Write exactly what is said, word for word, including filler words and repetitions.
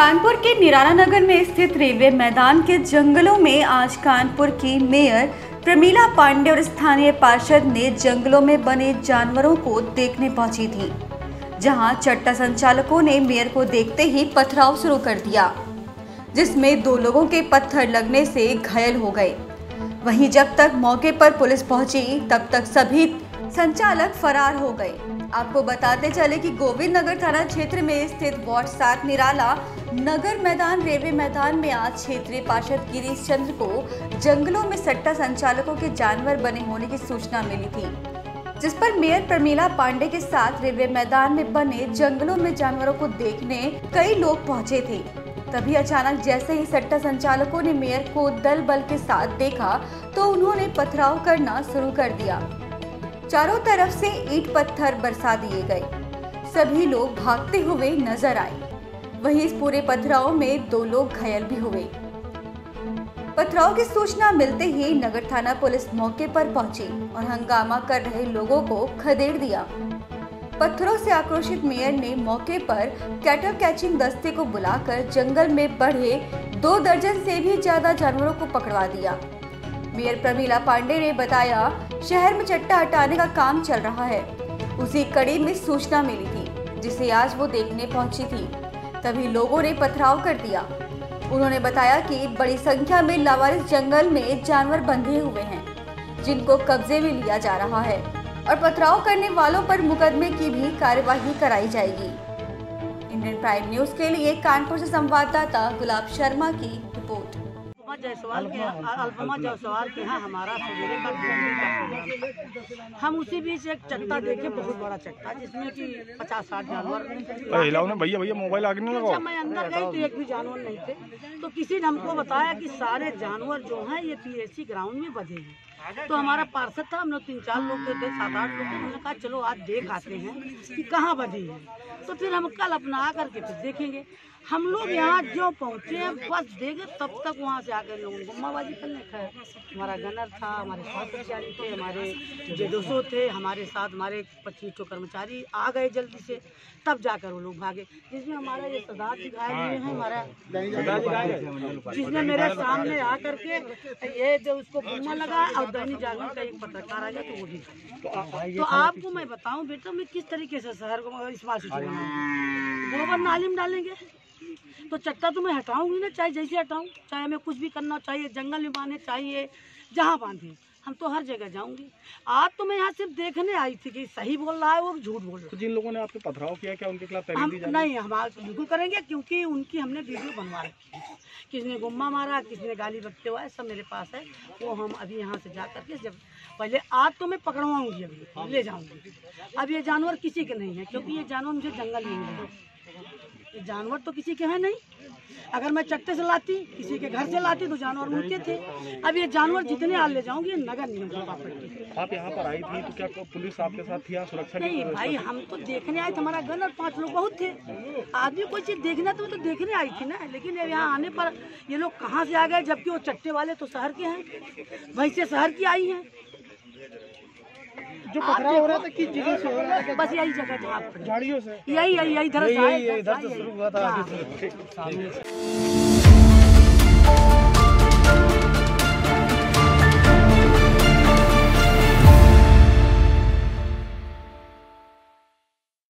कानपुर के निराला नगर में स्थित रेलवे मैदान के जंगलों में आज कानपुर की मेयर प्रमिला पांडे और स्थानीय पार्षद ने जंगलों में बने जानवरों को देखने पहुंची थी, जहां चट्टा संचालकों ने मेयर को देखते ही पथराव शुरू कर दिया, जिसमें दो लोगों के पत्थर लगने से घायल हो गए। वहीं जब तक मौके पर पुलिस पहुंची तब तक सभी संचालक फरार हो गए। आपको बताते चले कि गोविंद नगर थाना क्षेत्र में स्थित वार्ड सात निराला नगर मैदान रेलवे मैदान में आज क्षेत्रीय पार्षद गिरीश चंद्र को जंगलों में सट्टा संचालकों के जानवर बने होने की सूचना मिली थी, जिस पर मेयर प्रमिला पांडे के साथ रेलवे मैदान में बने जंगलों में जानवरों को देखने कई लोग पहुँचे थे। तभी अचानक जैसे ही सट्टा संचालकों ने मेयर को दल बल के साथ देखा तो उन्होंने पथराव करना शुरू कर दिया। चारों तरफ से ईंट पत्थर बरसा दिए गए। सभी लोग भागते हुए नजर आए। वहीं इस पूरे पथराव में दो लोग घायल भी हुए। पथराव की सूचना मिलते ही नगर थाना पुलिस मौके पर पहुंची और हंगामा कर रहे लोगों को खदेड़ दिया। पत्थरों से आक्रोशित मेयर ने मौके पर कैटल कैचिंग दस्ते को बुलाकर जंगल में बढ़े दो दर्जन से भी ज्यादा जानवरों को पकड़वा दिया। मेयर प्रमिला पांडे ने बताया, शहर में चट्टा हटाने का काम चल रहा है, उसी कड़ी में सूचना मिली थी, जिसे आज वो देखने पहुंची थी। तभी लोगों ने पथराव कर दिया। उन्होंने बताया कि बड़ी संख्या में लावारिस जंगल में जानवर बंधे हुए हैं, जिनको कब्जे में लिया जा रहा है और पथराव करने वालों पर मुकदमे की भी कार्यवाही कराई जाएगी। इंडियन प्राइम न्यूज के लिए कानपुर से संवाददाता गुलाब शर्मा की रिपोर्ट। जायसवाल के अल्पमा जायसवाल के यहाँ हमारा सवेरे का प्रोग्राम, हम उसी बीच एक चट्टा देखे, बहुत बड़ा चट्टा, जिसमें कि पचास साठ जानवर। भैया भैया मोबाइल आगे नहीं लगाओ। मैं अंदर गई तो एक भी जानवर नहीं थे। तो किसी ने हमको बताया कि सारे जानवर जो हैं ये पीएससी ग्राउंड में बंधे हैं। तो हमारा पार्षद था, हम लोग तीन चार लोग थे, सात आठ लोग थे। हमने कहा चलो आज देख आते हैं कि कहाँ बंधी है, तो फिर हम कल अपना आ करके फिर देखेंगे। हम लोग यहाँ जो पहुँचे हैं फर्स्ट देंगे, तब तक वहाँ से आकर लोगों को गुम्माबाजी करने का। हमारा गनर था, हमारे कर्मचारी थे, हमारे जे दोस्तों थे हमारे साथ, हमारे पच्चीस सौ कर्मचारी आ गए जल्दी से, तब जाकर वो लोग भागे, जिसमें हमारा ये सदार जी घायल हुए हैं। हमारा जिसने मेरे सामने आ करके ये जो उसको गुम्मा लगा और दैनिक जागरण का एक पत्रकार आ गया तो वो भी। तो आपको मैं बताऊँ बेटा, मैं किस तरीके से शहर को स्मार्ट सिटी बनाऊँगा। गोबर नाली में डालेंगे तो चट्टा तो मैं हटाऊंगी ना, चाहे जैसे हटाऊं, चाहे हमें कुछ भी करना चाहिए, जंगल में बांधे चाहिए, जहाँ बांधे, हम तो हर जगह जाऊंगी। आज तो मैं यहाँ सिर्फ देखने आई थी कि सही बोल रहा है वो झूठ बोल रहा है। तो जिन लोगों ने आपको पथराव किया क्या उनके खिलाफ कार्रवाई जाएगी? नहीं, हम आज बिल्कुल करेंगे, क्योंकि उनकी हमने वीडियो बनवा रखी है। किसने गुम्मा मारा, किसने गाली बकते हुआ है, सब मेरे पास है। वो हम अभी यहाँ से जा करके जब पहले आज तो मैं पकड़वाऊंगी, अभी ले जाऊँगी। अब ये जानवर किसी के नहीं है, क्योंकि ये जानवर मुझे जंगल में मिले। जानवर तो किसी के है नहीं। अगर मैं चट्टे से लाती, किसी के घर से लाती तो जानवर मिलते थे। अब ये जानवर जितने आज ले जाऊंगी नगर निगम के पास। आप यहाँ पर आई थी तो क्या पुलिस आपके साथ थी? सुरक्षा नहीं भाई, हम तो देखने आए थे। हमारा गन और पांच लोग बहुत थे आदमी, कोई चीज देखना तो मैं तो देखने आई थी ना। लेकिन यहाँ आने पर ये लोग कहाँ से आ गए, जबकि वो चट्टे वाले तो शहर के हैं, वहीं से शहर की आई है। जो पथराव हो रहा था किस जगह से हो रहा था? बस यही जगह था, झाड़ियों से, यही यही यही इधर से शुरू हुआ था।